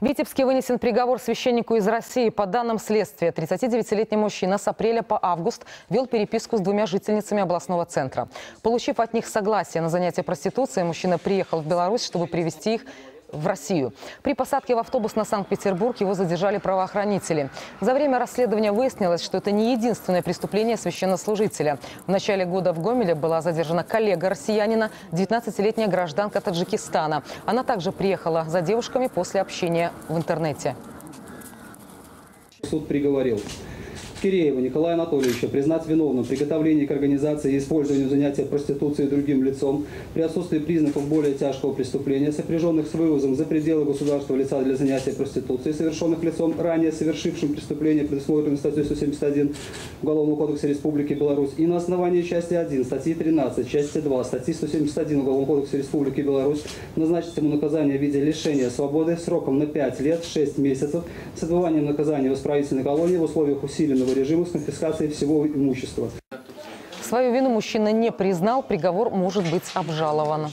В Витебске вынесен приговор священнику из России. По данным следствия, 39-летний мужчина с апреля по август вел переписку с двумя жительницами областного центра. Получив от них согласие на занятие проституцией, мужчина приехал в Беларусь, чтобы привезти их в Россию. При посадке в автобус на Санкт-Петербург его задержали правоохранители. За время расследования выяснилось, что это не единственное преступление священнослужителя. В начале года в Гомеле была задержана коллега россиянина, 19-летняя гражданка Таджикистана. Она также приехала за девушками после общения в интернете. Суд приговорил Киреева Николая Анатольевича признать виновным в приготовлении к организации и использованию занятия проституции другим лицом при отсутствии признаков более тяжкого преступления, сопряженных с вывозом за пределы государства лица для занятия проституцией, совершенных лицом, ранее совершившим преступление, предусмотренное статьей 171 Уголовного кодекса Республики Беларусь, и на основании части 1, статьи 13, части 2, статьи 171 Уголовного кодекса Республики Беларусь назначить ему наказание в виде лишения свободы сроком на 5 лет 6 месяцев с отбыванием наказания в исправительной колонии в условиях усиленного режима с конфискацией всего имущества. Свою вину мужчина не признал, приговор может быть обжалован.